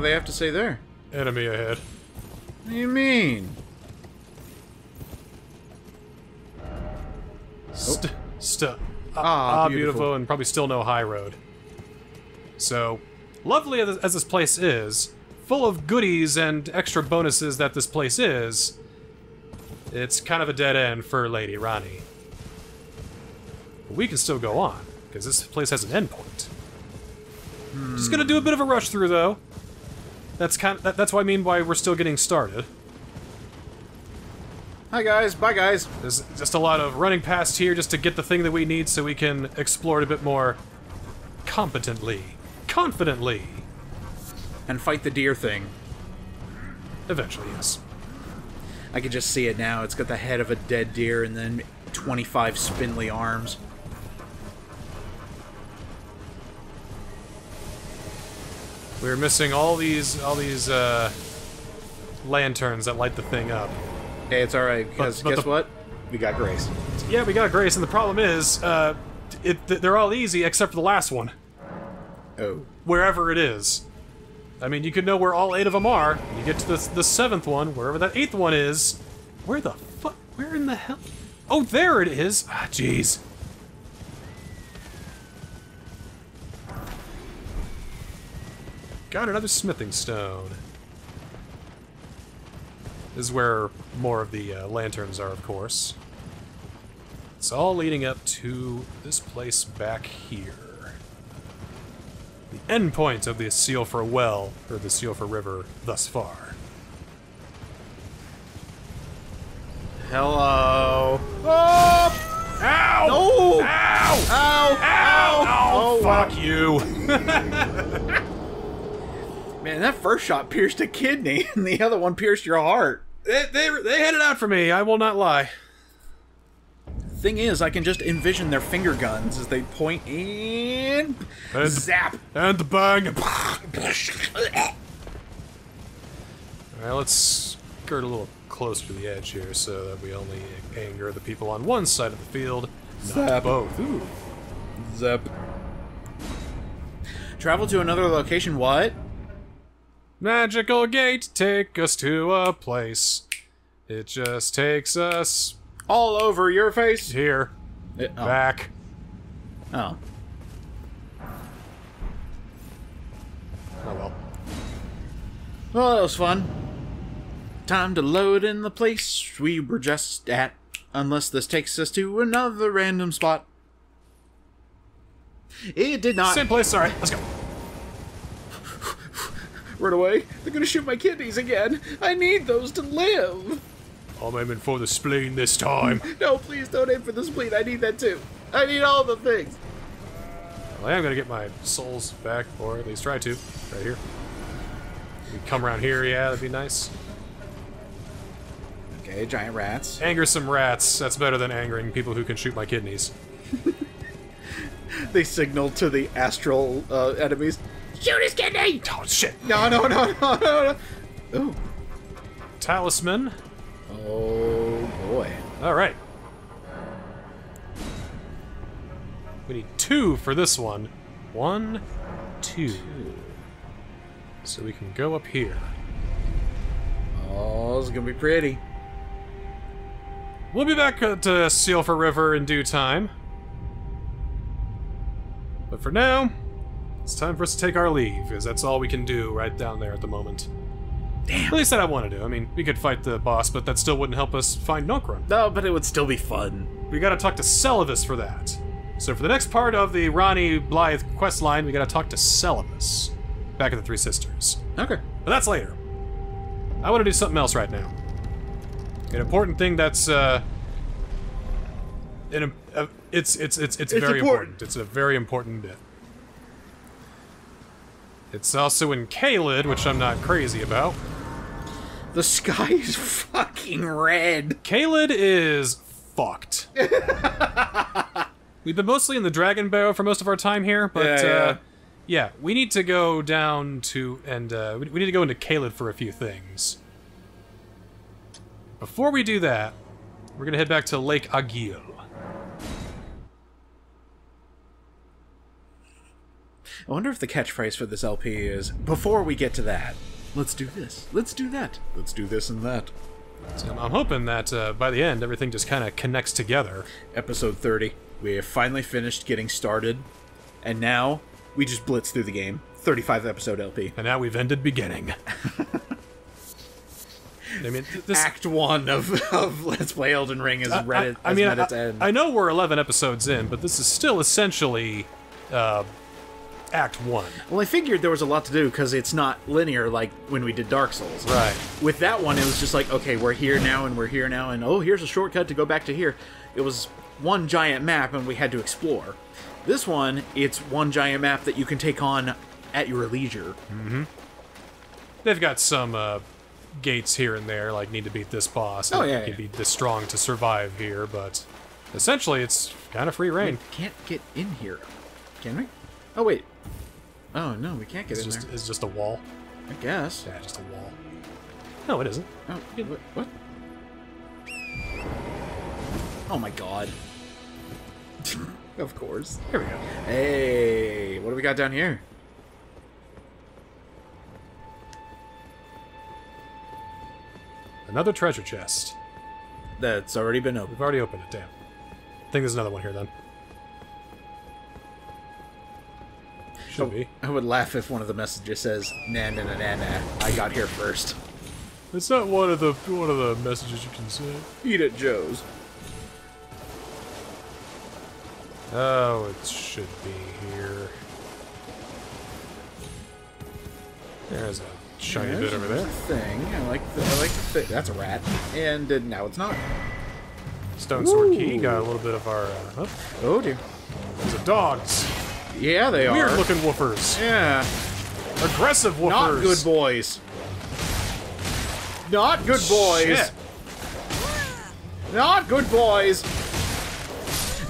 do they have to say there? Enemy ahead. What do you mean? Beautiful, and probably still no high road. So, lovely as this place is, full of goodies and extra bonuses that this place is, it's kind of a dead end for Lady Ronnie. But we can still go on, because this place has an end point. Hmm. Just gonna do a bit of a rush through, though. That's what I mean by we're still getting started. Hi guys, bye guys. There's just a lot of running past here just to get the thing that we need so we can explore it a bit more competently, confidently. And fight the deer thing. Eventually, yes. I can just see it now. It's got the head of a dead deer and then 25 spindly arms. We're missing all these lanterns that light the thing up. Hey, it's alright, because guess what? We got Grace. Yeah, we got Grace, and the problem is, they're all easy except for the last one. Oh. Wherever it is. I mean, you could know where all 8 of them are, and you get to the 7th one, wherever that 8th one is. Where the fuck? Where in the hell? Oh, there it is! Ah, jeez. Got another smithing stone. This is where more of the lanterns are, of course. It's all leading up to this place back here. The endpoint of the Siofra Well, or the Siofra River, thus far. Hello! Oh! Ow! No! Ow! Ow! Ow! Ow! Oh, fuck you! Man, that first shot pierced a kidney, and the other one pierced your heart. They had it out for me, I will not lie. Thing is, I can just envision their finger guns as they point and zap. And the bang. Alright, let's skirt a little closer to the edge here so that we only anger the people on one side of the field, not both. Ooh. Zap. Travel to another location, what? Magical gate, take us to a place. It just takes us... all over your face! Here. Oh. Back. Oh. Oh well. Well, that was fun. Time to load in the place we were just at. Unless this takes us to another random spot. It did not. Same place, sorry. Let's go. Run away. They're gonna shoot my kidneys again. I need those to live. I'm aiming for the spleen this time. No, please don't aim for the spleen. I need that too. I need all the things. Well, I am gonna get my souls back, or at least try to. Right here. We come around here, yeah, that'd be nice. Okay, giant rats. Anger some rats. That's better than angering people who can shoot my kidneys. They signal to the astral enemies. Shoot his kidney! Oh, shit! No. Ooh. Talisman. Oh, boy. Alright. We need 2 for this one. 1, 2. So we can go up here. Oh, this is gonna be pretty. We'll be back to Siofra River in due time. But for now... it's time for us to take our leave, because that's all we can do right down there at the moment. Damn. At least that I want to do. I mean, we could fight the boss, but that still wouldn't help us find Nokron. No, but it would still be fun. We gotta talk to Celibus for that. So for the next part of the Ronnie Blythe questline, we gotta talk to Celibus. Back at the Three Sisters. Okay. But that's later. I want to do something else right now. An important thing that's, it's very important. It's a very important bit. It's also in Caelid, which I'm not crazy about. The sky is fucking red. Caelid is fucked. We've been mostly in the Dragon Barrow for most of our time here, but yeah, we need to go down to we need to go into Caelid for a few things. Before we do that, we're gonna head back to Lake Aguil. I wonder if the catchphrase for this LP is, before we get to that, let's do this, let's do that, let's do this and that. So I'm hoping that by the end, everything just kind of connects together. Episode 30. We have finally finished getting started, and now we just blitz through the game. 35 episode LP. And now we've ended beginning. I mean, this Act 1 of Let's Play Elden Ring is met its end. I know we're 11 episodes in, but this is still essentially Act 1. Well, I figured there was a lot to do because it's not linear like when we did Dark Souls. Right. With that one, it was just like, okay, we're here now, and oh, here's a shortcut to go back to here. It was one giant map, and we had to explore. This one, it's one giant map that you can take on at your leisure. Mm-hmm. They've got some... gates here and there, like need to beat this boss. Oh yeah, be this strong to survive here, but essentially it's kind of free reign. We can't get in here, can we? Oh wait, oh no, we can't get in there. It's just a wall, I guess. Yeah, just a wall. No, it isn't. Oh, what? Oh my god! Of course. Here we go. Hey, what do we got down here? Another treasure chest. That's already been opened. We've already opened it, damn. I think there's another one here, then. Should be. I would laugh if one of the messages says, "Nah, nah, nah, nah, nah. I got here first." It's not one of the messages you can say. Eat at Joe's. Oh, it should be here. There's a shiny bit over there. Thing I like the thing. That's a rat, and now it's not. Stone sword key got a little bit of our. Oh dear. Those are dogs. Yeah, they are. Weird looking woofers. Yeah. Aggressive woofers. Not good boys. Not good boys. Shit. Not good boys.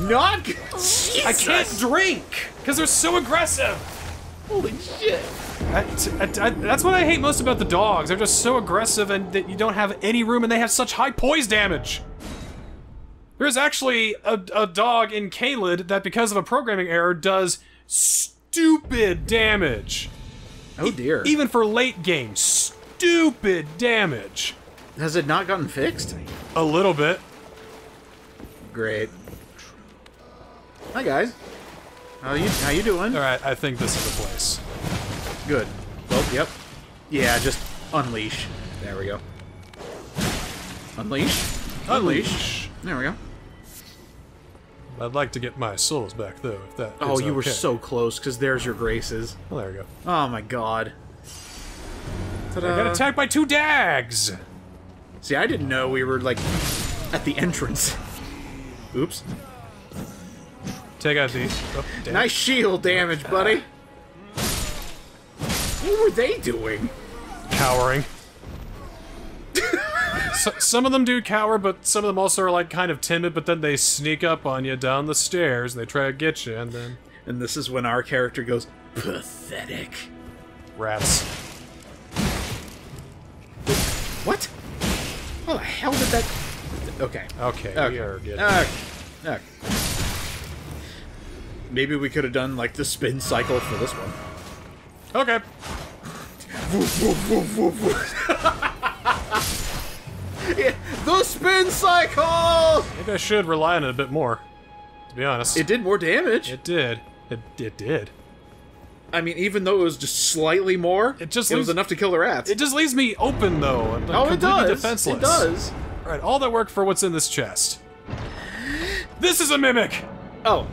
Not. Good. Jesus. I can't drink because they're so aggressive. Holy shit. That's what I hate most about the dogs. They're just so aggressive, and that you don't have any room, and they have such high poise damage. There's actually a dog in Caelid that, because of a programming error, does stupid damage. Oh dear. Even for late game, stupid damage. Has it not gotten fixed? A little bit. Great. Hi guys. How you doing? All right, I think this is the place. Good. Well, yep. Yeah, just unleash. There we go. Unleash. Unleash. There we go. I'd like to get my souls back, though, if that Oh, you were so close, because there's your graces. Well, there we go. Oh, my god. Ta-da. I got attacked by two dags! See, I didn't know we were, like, at the entrance. Oops. Take out these. Oh, nice shield damage, buddy. What were they doing? Cowering. Some of them do cower, but some of them also are like kind of timid, but then they sneak up on you down the stairs, and they try to get you, and then... And this is when our character goes, pathetic. Rats. What? How the hell did that... Okay. Okay, okay. We are good. Okay. Okay. Maybe we could have done, like, the spin cycle for this one. Okay. Yeah, the spin cycle! Maybe I should rely on it a bit more, to be honest. It did more damage. It did. It did. I mean, even though it was just slightly more, it was enough to kill the rats. It just leaves me open, though. I'm completely defenseless. It does. All right, all that work for what's in this chest. This is a mimic! Oh.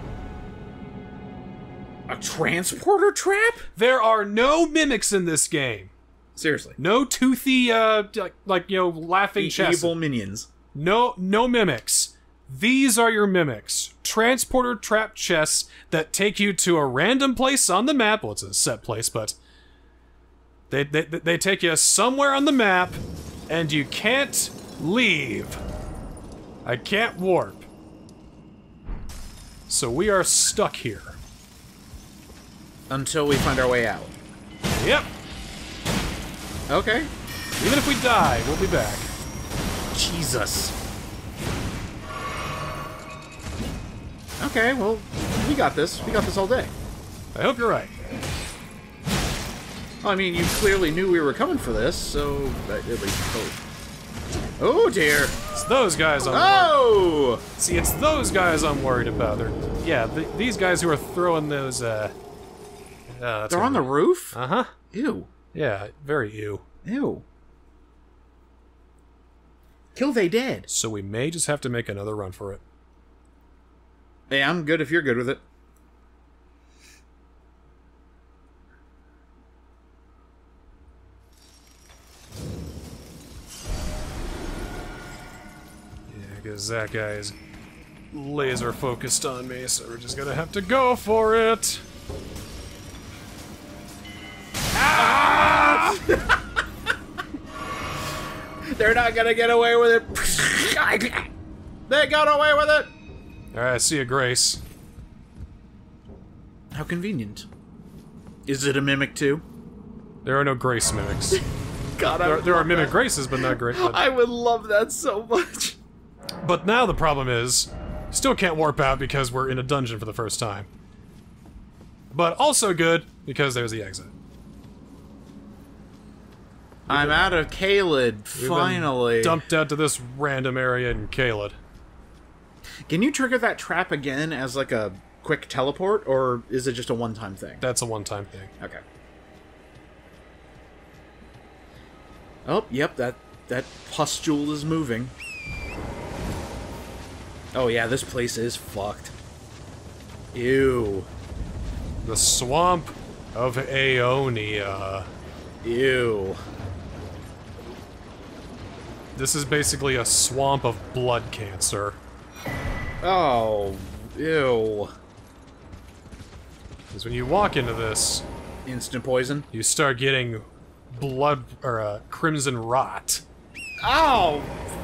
A transporter trap? There are no mimics in this game. Seriously. No toothy, laughing chests. Evil minions. No mimics. These are your mimics. Transporter trap chests that take you to a random place on the map. Well, it's a set place, but... They take you somewhere on the map, and you can't leave. I can't warp. So we are stuck here. Until we find our way out. Yep. Okay. Even if we die, we'll be back. Jesus. Okay, well, we got this. We got this all day. I hope you're right. Well, I mean, you clearly knew we were coming for this, so at least hope. Oh dear! It's those guys I'm worried. See, it's those guys I'm worried about. They're, yeah, these guys who are throwing those, they're on the roof? Uh-huh. Ew. Yeah, very ew. Ew. Kill they dead. So we may just have to make another run for it. Hey, I'm good if you're good with it. Because that guy is laser focused on me, so we're just gonna have to go for it. Ah! They're not gonna get away with it. They got away with it. All right, see you, Grace. How convenient. Is it a mimic too? There are no Grace mimics. God, there are mimic Graces, but not Grace. I would love that so much. But now the problem is, still can't warp out because we're in a dungeon for the first time. But also good, because there's the exit. I'm out of Caelid, finally. Dumped out to this random area in Caelid. Can you trigger that trap again as like a quick teleport, or is it just a one-time thing? That's a one-time thing. Okay. Oh, yep, that pustule is moving. Oh yeah, this place is fucked. Ew. The swamp of Aonia. Ew. This is basically a swamp of blood cancer. Oh, ew. Because when you walk into this... Instant poison? You start getting blood, or crimson rot. Oh,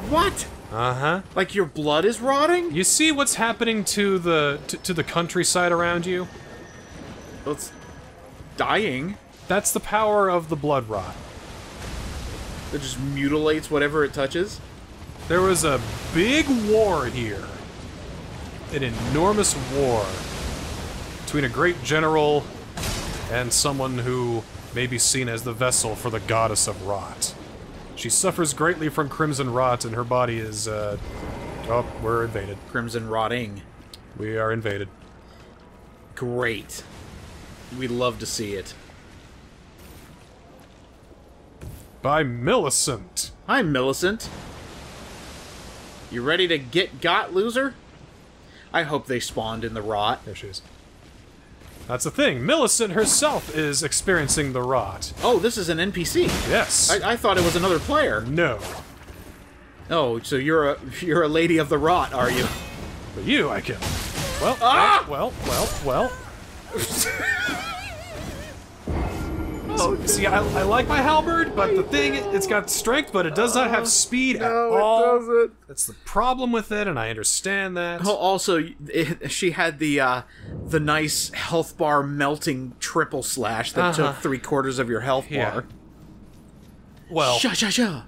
what? Uh-huh. Like your blood is rotting? You see what's happening to the to the countryside around you? Well, it's dying. That's the power of the blood rot. It just mutilates whatever it touches? There was a big war here. An enormous war between a great general and someone who may be seen as the vessel for the goddess of rot. She suffers greatly from crimson rot, and her body is, oh, we're invaded. Crimson rotting. We are invaded. Great. We love to see it. By Millicent. Hi, Millicent. You ready to get got, loser? I hope they spawned in the rot. There she is. That's the thing. Millicent herself is experiencing the rot. Oh, this is an NPC. Yes. I thought it was another player. No. Oh, so you're a lady of the rot, are you? But you, I killed. Well, ah! well. Oh, see, I like my halberd, but the thing, it's got strength, but it does not have speed at all. It doesn't. That's the problem with it, and I understand that. Oh, also, she had the nice health bar melting triple slash that took 3/4 of your health bar. Well, well,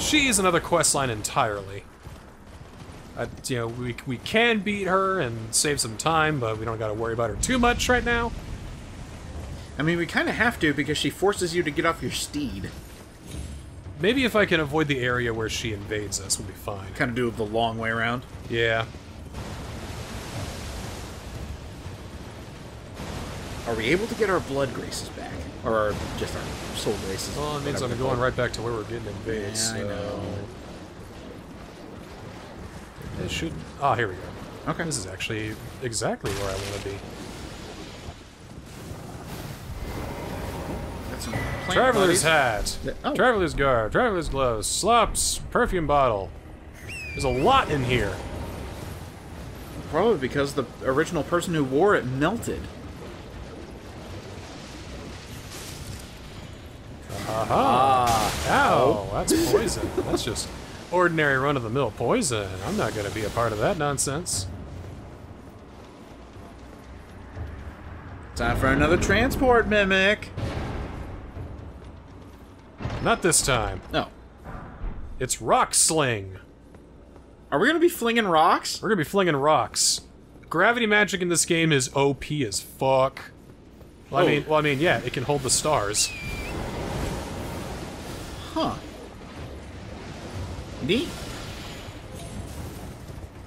she is another questline entirely. You know, we can beat her and save some time, but we don't got to worry about her too much right now. I mean, we kind of have to, because she forces you to get off your steed. Maybe if I can avoid the area where she invades us, we'll be fine. Kind of do it the long way around. Yeah. Are we able to get our blood graces back? Or our, just our soul graces? Well, it means I'm going right back to where we're getting invaded, so... I know. It should... Ah, here we go. Okay. This is actually exactly where I want to be. Traveler's hat, oh. Traveler's garb, traveler's gloves, slops, perfume bottle. There's a lot in here. Probably because the original person who wore it melted. Ow, that's poison. That's just ordinary run-of-the-mill poison. I'm not going to be a part of that nonsense. Time for another transport mimic. Not this time. No. It's rock sling. Are we gonna be flinging rocks? We're gonna be flinging rocks. Gravity magic in this game is OP as fuck. Well, oh. I mean, yeah, it can hold the stars. Huh. Neat.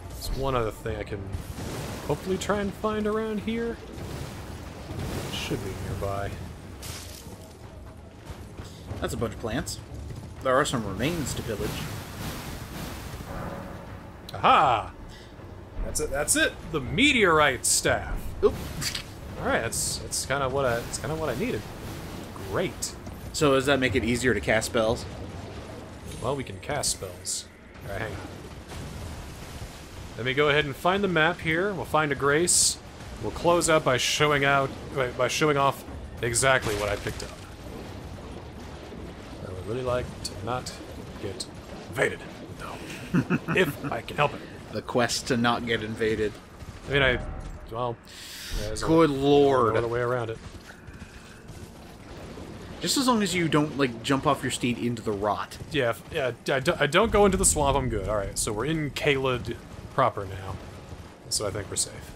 There's one other thing I can hopefully try and find around here. It should be nearby. That's a bunch of plants. There are some remains to pillage. Aha! That's it. That's it. The meteorite staff. Oop. All right. That's kind of what I needed. Great. So does that make it easier to cast spells? Well, we can cast spells. All right, hang on. Let me go ahead and find the map here. We'll find a grace. We'll close out by showing off exactly what I picked up. I would really like to not get invaded, though, if I can help it. The quest to not get invaded. I mean, well, good lord, all the way around it. Just as long as you don't like jump off your steed into the rot. Yeah, yeah. I don't go into the swamp. I'm good. All right, so we're in Caelid proper now, so I think we're safe.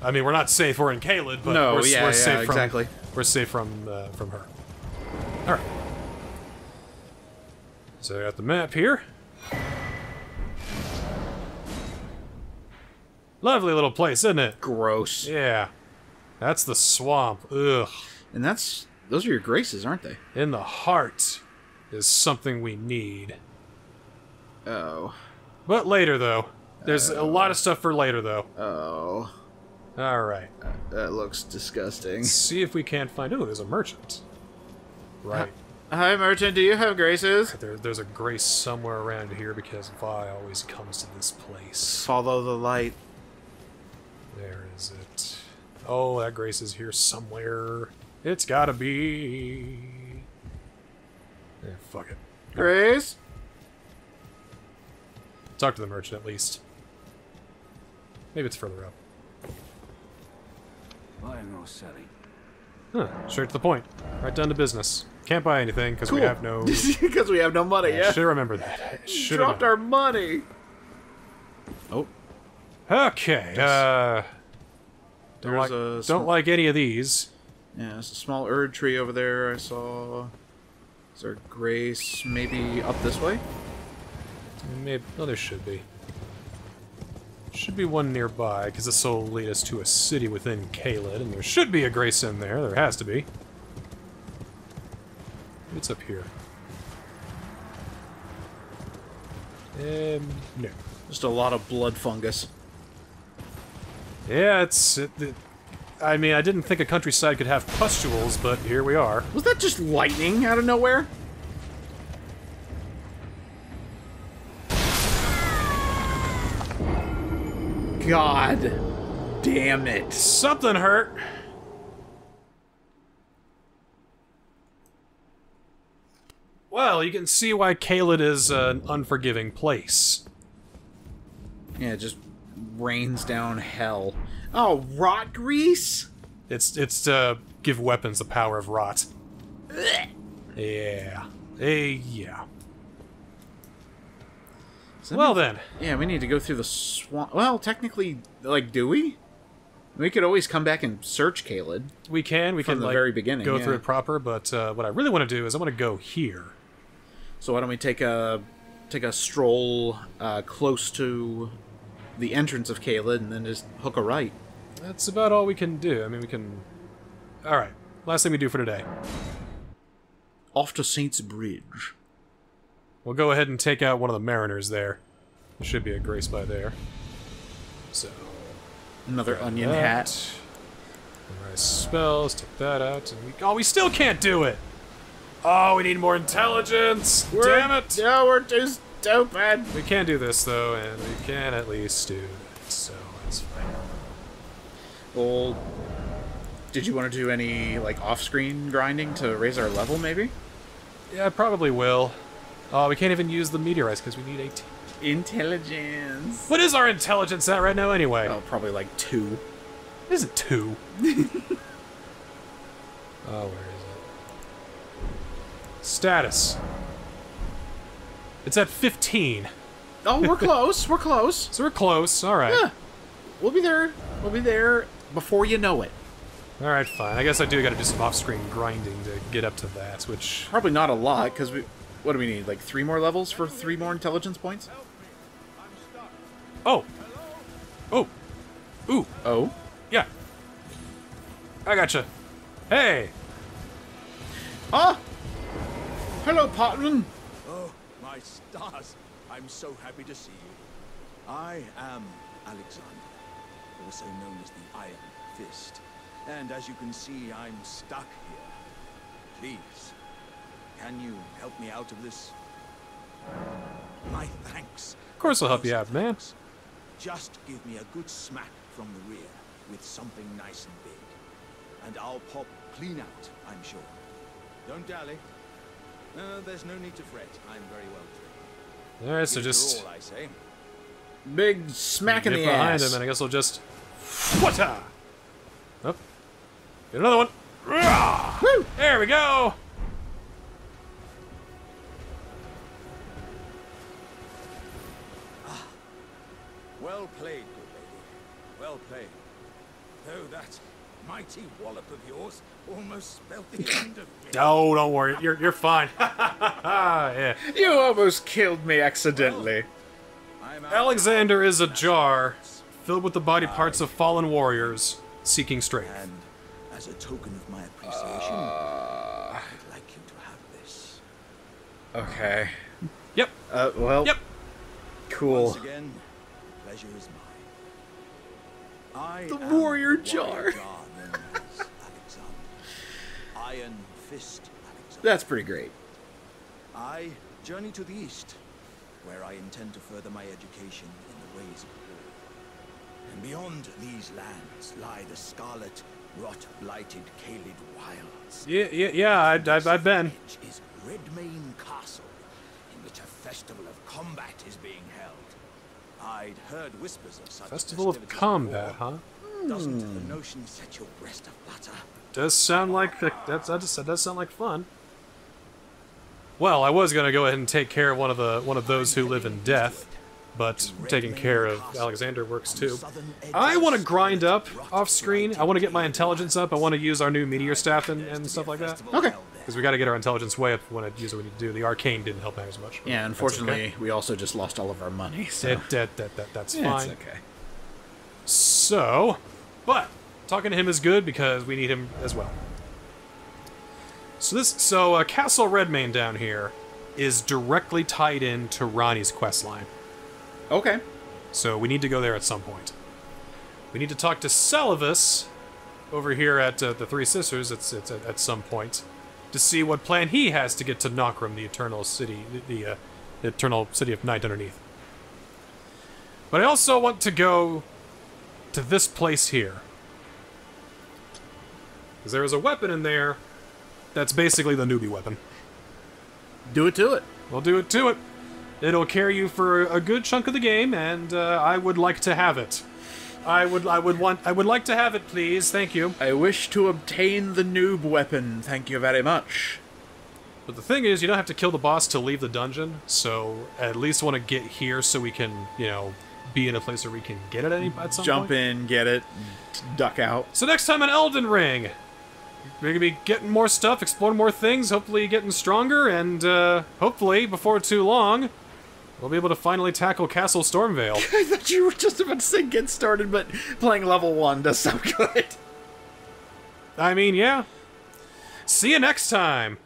I mean, we're not safe. We're in Caelid, but no, we're safe from, exactly. We're safe from her. All right. So I got the map here. Lovely little place, isn't it? Gross. Yeah. That's the swamp. Ugh. And those are your graces, aren't they? In the heart is something we need. Oh. But later, though. There's a lot of stuff for later, though. Oh. All right. That looks disgusting. Let's see if we can't find... Oh, there's a merchant. Right. Hi, merchant. Do you have graces? Right, there's a grace somewhere around here because Vi always comes to this place. Follow the light. Where is it? Oh, that grace is here somewhere. It's gotta be. Yeah, fuck it. Grace? Talk to the merchant at least. Maybe it's further up. Buying or selling? Huh, straight to the point. Right down to business. Can't buy anything because we have no. Because we have no money, yeah. Should remember that. Should have dropped our money. Oh. Okay, don't like any of these. Yeah, there's a small Erd tree over there I saw. Is there grace maybe up this way? Maybe. No, there should be. Should be one nearby, because this will lead us to a city within Caelid, and there should be a grace in there. There has to be. What's up here? No. Just a lot of blood fungus. Yeah, I mean, I didn't think a countryside could have pustules, but here we are. Was that just lightning out of nowhere? God damn it. Something hurt. Well, you can see why Caelid is an unforgiving place. Yeah, it just rains down hell. Oh, rot grease? It's to give weapons the power of rot. Blech. Yeah. Yeah. Well then. Yeah, we need to go through the swamp. Well, technically, like, do we? We could always come back and search Caelid. We can. We can, like, very beginning, go through it proper, but what I really want to do is I want to go here. So why don't we take a stroll close to the entrance of Caelid, and then just hook a right. That's about all we can do. I mean, we can... Alright, last thing we do for today. Off to Saints Bridge. We'll go ahead and take out one of the mariners there. There should be a grace by there. So... Another onion hat. Memorize spells, take that out, and we still can't do it! Oh, we need more intelligence! Damn it! No, we're too stupid! We can do this, though, and we can at least do that, so that's fine. Well, did you want to do any, like, off-screen grinding to raise our level, maybe? Yeah, I probably will. Oh, we can't even use the meteorites, because we need 18. Intelligence. What is our intelligence at right now, anyway? Oh, probably, like, 2. It isn't 2. Oh, where is it? Status. It's at 15. Oh, we're close. We're close. So we're close. All right. Yeah. We'll be there. We'll be there before you know it. Alright, fine. I guess I do gotta do some off-screen grinding to get up to that, which... Probably not a lot, because we... What do we need? Like 3 more levels for 3 more intelligence points? Oh! Oh! Ooh! Oh? Yeah. I gotcha. Hey! Ah! Hello, partner! Oh, my stars! I'm so happy to see you. I am Alexander, also known as the Iron Fist. And as you can see, I'm stuck here. Please, can you help me out of this? My thanks. Of course I'll help you out, man. Just give me a good smack from the rear with something nice and big. And I'll pop clean out, I'm sure. Don't dally. There's no need to fret. I'm very well trained. Alright, so just... all, I say. Big smack in the ass. Behind him, and I guess I'll just... Whata! Oh. Get another one. Woo! There we go. Ah. Well played, good lady. Well played. Though that mighty wallop of yours almost spelled the end of me. Oh, don't worry. You're fine. Yeah. You almost killed me accidentally. Well, Alexander is a jar filled with the body parts of fallen warriors. Seeking strength. And as a token of my appreciation, I'd like you to have this. Okay. Yep. Well. Yep. Cool. Once again, pleasure is mine. The warrior jar known as Alexander. Iron Fist Alexander. That's pretty great. I journey to the east, where I intend to further my education in the ways of and beyond these lands lie the scarlet, rot-blighted Caelid wilds. Yeah, I've been. It is Redmane Castle, in which a festival of combat is being held. I'd heard whispers of such festival of combat, huh? Doesn't the notion set your breast aflutter? Does sound like that does sound like fun. Well, I was gonna go ahead and take care of one of those who live in death. But taking care of Alexander works too. I want to grind up off screen. I want to get my intelligence up. I want to use our new meteor staff and stuff like that. Okay. Because we got to get our intelligence way up when I use what we need to do. The arcane didn't help out as much. Yeah, unfortunately, okay. We also just lost all of our money. So. That's fine. It's okay. So, but talking to him is good because we need him as well. So Castle Redmane down here is directly tied in to Ronnie's quest line. Okay. So we need to go there at some point. We need to talk to Celibus over here at the Three Sisters at some point to see what plan he has to get to Nokron, the Eternal City, the Eternal City of Night underneath. But I also want to go to this place here. Because there is a weapon in there that's basically the newbie weapon. Do it to it. We'll do it to it. It'll carry you for a good chunk of the game, and I would like to have it. I would like to have it, please. Thank you. I wish to obtain the noob weapon. Thank you very much. But the thing is, you don't have to kill the boss to leave the dungeon, so I at least want to get here so we can, you know, be in a place where we can get it at some point. Jump in, get it, duck out. So next time on Elden Ring, we're gonna be getting more stuff, exploring more things, hopefully getting stronger, and hopefully before too long. We'll be able to finally tackle Castle Stormveil. I thought you were just about to say get started, but playing level 1 does sound good. I mean, yeah. See you next time!